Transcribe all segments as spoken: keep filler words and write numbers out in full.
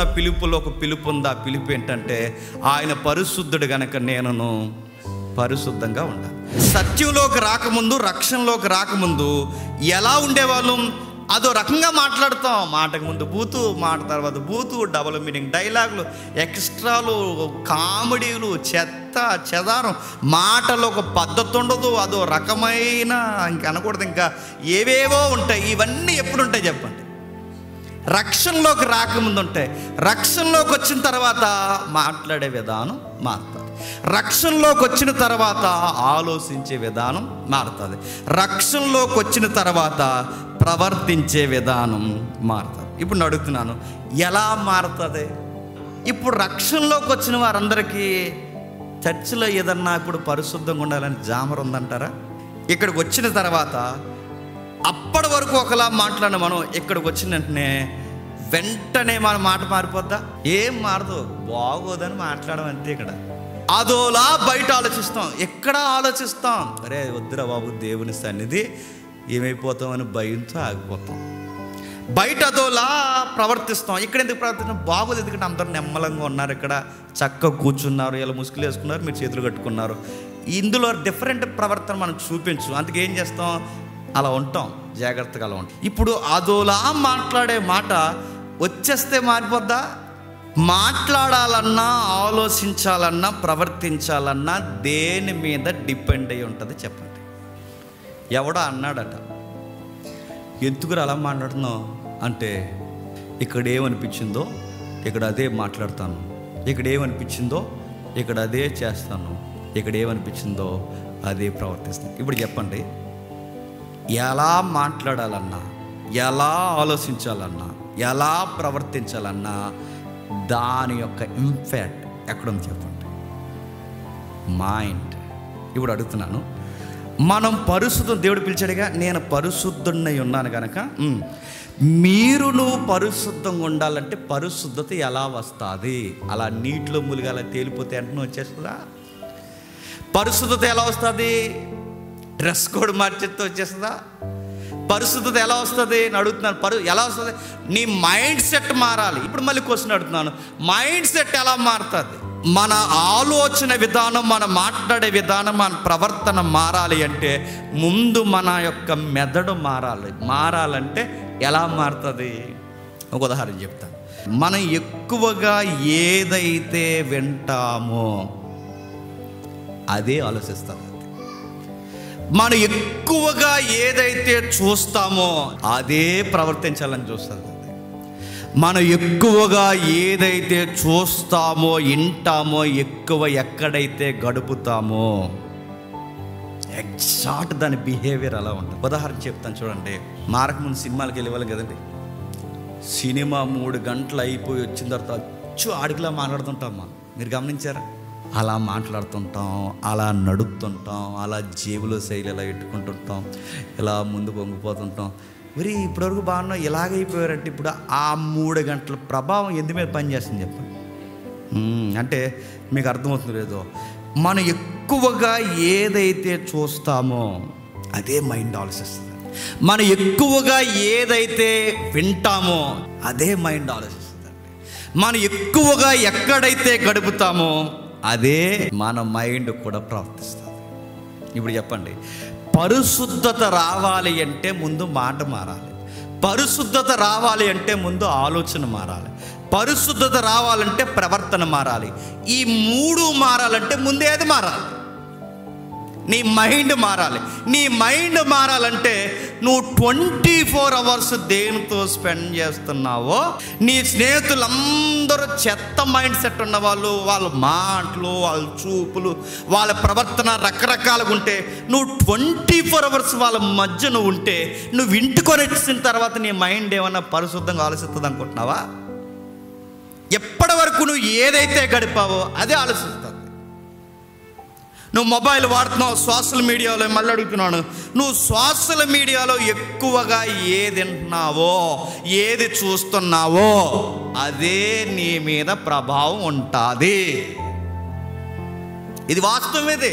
ఉన్న పిలుపులో ఒక పిలుపు ఉంది. ఆ పిలుపు ఏంటంటే ఆయన పరిశుద్ధుడు గనక నేనును పరిశుద్ధంగా ఉండాలి. సత్యంలోకి రాకముందు, రక్షణలోకి రాకముందు ఎలా ఉండేవాళ్ళం? అదో రకంగా మాట్లాడతాం. మాటకు ముందు బూతు, మాట తర్వాత బూతు, డబుల్ మీనింగ్ డైలాగులు, ఎక్స్ట్రాలు, కామెడీలు, చెత్త చెదారం. మాటలు ఒక పద్ధతి ఉండదు, అదో రకమైన ఇంక అనకూడదు, ఇంకా ఏవేవో ఉంటాయి. ఇవన్నీ ఎప్పుడు ఉంటాయి చెప్పండి? రక్షణలోకి రాకముందు ఉంటాయి. రక్షణలోకి వచ్చిన తర్వాత మాట్లాడే విధానం మారుతుంది. రక్షణలోకి వచ్చిన తర్వాత ఆలోచించే విధానం మారుతుంది. రక్షణలోకి వచ్చిన తర్వాత ప్రవర్తించే విధానం మారుతుంది. ఇప్పుడు అడుగుతున్నాను, ఎలా మారుతుంది? ఇప్పుడు రక్షణలోకి వచ్చిన వారందరికీ చర్చిలో ఏదన్నా ఇప్పుడు పరిశుద్ధంగా ఉండాలని జామర్ ఉందంటారా? ఇక్కడికి వచ్చిన తర్వాత అప్పటి వరకు ఒకలా మాట్లాడిన మనం ఇక్కడికి వచ్చిన వెంటనే వెంటనే మన మాట మారిపోద్దా? ఏం మారదు, బాగోదని మాట్లాడడం అంతే. ఇక్కడ అదోలా బయట ఆలోచిస్తాం, ఎక్కడ ఆలోచిస్తాం, అరే వద్దురా బాబు దేవుని సన్నిధి ఏమైపోతాం అని భయంతో ఆగిపోతాం. బయట అదోలా ప్రవర్తిస్తాం, ఇక్కడ ఎందుకు ప్రవర్తిస్తాం? బాగోదు, ఎందుకంటే అందరూ నెమ్మలంగా ఉన్నారు, ఇక్కడ చక్కగా కూర్చున్నారు, ఇలా ముసుగులు వేసుకున్నారు, మీరు చేతులు కట్టుకున్నారు. ఇందులో డిఫరెంట్ ప్రవర్తన మనం చూపించు, అందుకేం చేస్తాం, అలా ఉంటాం, జాగ్రత్తగా అలా ఉంటాం. ఇప్పుడు అదోలా మాట్లాడే మాట వచ్చేస్తే మారిపోద్దా? మాట్లాడాలన్నా, ఆలోచించాలన్నా, ప్రవర్తించాలన్నా దేని మీద డిపెండ్ అయి ఉంటుంది చెప్పండి? ఎవడో అన్నాడట, ఎందుకురా అలా మాట్లాడుతున్నావు అంటే, ఇక్కడ ఏమనిపించిందో ఇక్కడ అదే మాట్లాడతాను, ఇక్కడ ఏమనిపించిందో ఇక్కడ అదే చేస్తాను, ఇక్కడ ఏమనిపించిందో అదే ప్రవర్తిస్తాను. ఇప్పుడు చెప్పండి, ఎలా మాట్లాడాలన్నా, ఎలా ఆలోచించాలన్నా, ఎలా ప్రవర్తించాలన్నా దాని యొక్క ఇంపాక్ట్ ఎక్కడుంది చెప్పండి? మైండ్. ఇప్పుడు అడుగుతున్నాను, మనం పరిశుద్ధం, దేవుడు పిలిచాడుగా, నేను పరిశుద్ధుడినై ఉన్నాను కనుక మీరు నువ్వు పరిశుద్ధంగా ఉండాలంటే పరిశుద్ధత ఎలా వస్తుంది? అలా నీటిలో ములిగి అలా తేలిపోతే వెంటనే వచ్చేస్తుందా? పరిశుద్ధత ఎలా వస్తుంది? డ్రెస్ కోడ్ మార్చేస్తే వచ్చేస్తుందా? పరిశుద్ధత ఎలా వస్తుంది అని అడుగుతున్నాను. పరు ఎలా వస్తుంది? నీ మైండ్ సెట్ మారాలి. ఇప్పుడు మళ్ళీ క్వశ్చన్ అడుగుతున్నాను, మైండ్ సెట్ ఎలా మారుతుంది? మన ఆలోచన విధానం, మన మాట్లాడే విధానం, మన ప్రవర్తన మారాలి అంటే ముందు మన యొక్క మెదడు మారాలి. మారాలంటే ఎలా మారుతుంది? ఒక ఉదాహరణ చెప్తాను. మనం ఎక్కువగా ఏదైతే వింటామో అదే ఆలోచిస్తాం. మనం ఎక్కువగా ఏదైతే చూస్తామో అదే ప్రవర్తించాలని చూస్తుంది. మనం ఎక్కువగా ఏదైతే చూస్తామో, వింటామో, ఎక్కువ ఎక్కడైతే గడుపుతామో ఎగ్జాక్ట్ దాని బిహేవియర్ అలా ఉంటుంది. ఉదాహరణ చెప్తాను చూడండి, మారకముందు సినిమాలకు వెళ్ళేవాళ్ళు కదండి, సినిమా మూడు గంటలు అయిపోయి వచ్చిన తర్వాత అచ్చు ఆడికిలా మాట్లాడుతుంటాం మనం. మీరు గమనించారా? అలా మాట్లాడుతుంటాం, అలా నడుపుతుంటాం, అలా జేబులో శైలి ఇలా పెట్టుకుంటుంటాం, ఇలా ముందు పొంగిపోతుంటాం. మరి ఇప్పటివరకు బాగున్నా ఇలాగైపోయారంటే ఇప్పుడు ఆ మూడు గంటల ప్రభావం ఎందు మీద పనిచేస్తుంది చెప్పండి? అంటే మీకు అర్థమవుతుంది లేదో, మనం ఎక్కువగా ఏదైతే చూస్తామో అదే మైండ్ ఆలోచిస్తుంది. మనం ఎక్కువగా ఏదైతే వింటామో అదే మైండ్ ఆలోచిస్తుంది. మనం ఎక్కువగా ఎక్కడైతే గడుపుతామో అదే మన మైండ్ కూడా ప్రవర్తిస్తుంది. ఇప్పుడు చెప్పండి, పరిశుద్ధత రావాలి అంటే ముందు మాట మారాలి. పరిశుద్ధత రావాలి అంటే ముందు ఆలోచన మారాలి. పరిశుద్ధత రావాలంటే ప్రవర్తన మారాలి. ఈ మూడు మారాలంటే ముందు ఏది మారాలి? నీ మైండ్ మారాలి. నీ మైండ్ మారాలంటే నువ్వు ట్వంటీ ఫోర్ అవర్స్ దేనితో స్పెండ్ చేస్తున్నావో, నీ స్నేహితులందరూ చెత్త మైండ్ సెట్ ఉన్నవాళ్ళు, వాళ్ళ మాటలు, వాళ్ళ చూపులు, వాళ్ళ ప్రవర్తన రకరకాలుగా ఉంటే, నువ్వు ట్వంటీ ఫోర్ అవర్స్ వాళ్ళ మధ్య నువ్వు ఉంటే, నువ్వు ఇంటికొని వచ్చిన తర్వాత నీ మైండ్ ఏమన్నా పరిశుద్ధంగా ఆలోచిస్తుంది అనుకుంటున్నావా? ఎప్పటి వరకు నువ్వు ఏదైతే గడిపావో అదే ఆలోచిస్తావు. నువ్వు మొబైల్ వాడుతున్నావు, సోషల్ మీడియాలో, మళ్ళీ అడుగుతున్నాను, నువ్వు సోషల్ మీడియాలో ఎక్కువగా ఏది వింటున్నావో, ఏది చూస్తున్నావో అదే నీ మీద ప్రభావం ఉంటుంది. ఇది వాస్తవం. ఇది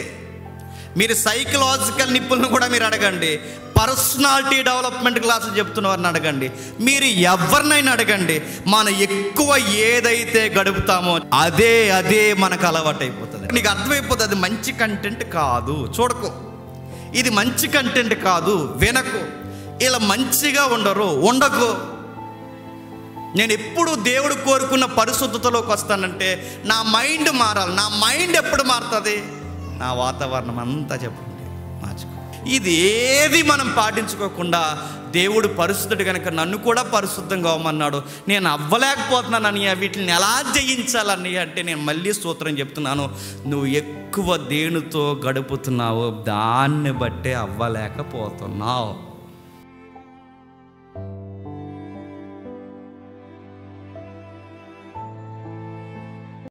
మీరు సైకలాజికల్ నిపుణులను కూడా మీరు అడగండి. పర్సనాలిటీ డెవలప్‌మెంట్ క్లాసులు చెప్తున్నవారిని అడగండి, మీరు ఎవర్నైనా అడగండి, మనం ఎక్కువ ఏదైతే గడుపుతామో అదే అదే మనకు అలవాటైపోతది. నీకు అర్థమైపోతుంది అది మంచి కంటెంట్ కాదు, చూడకు ఇది మంచి కంటెంట్ కాదు, వినకు, ఇలా మంచిగా ఉండరు, ఉండకు. నేను ఎప్పుడు దేవుడు కోరుకున్న పరిశుద్ధతలోకి వస్తానంటే నా మైండ్ మారాలి. నా మైండ్ ఎప్పుడు మారుతుంది? నా వాతావరణం అంతా చెప్పండి మార్చుకో. ఇది ఏది మనం పాటించుకోకుండా దేవుడు పరిశుద్ధుడు కనుక నన్ను కూడా పరిశుద్ధంగా అవ్వమన్నాడు. నేను అవ్వలేకపోతున్నానని వీటిని ఎలా జయించాలని అంటే నేను మళ్ళీ సూత్రం చెప్తున్నాను, నువ్వు ఎక్కువ దేనితో గడుపుతున్నావో దాన్ని బట్టే అవ్వలేకపోతున్నావు.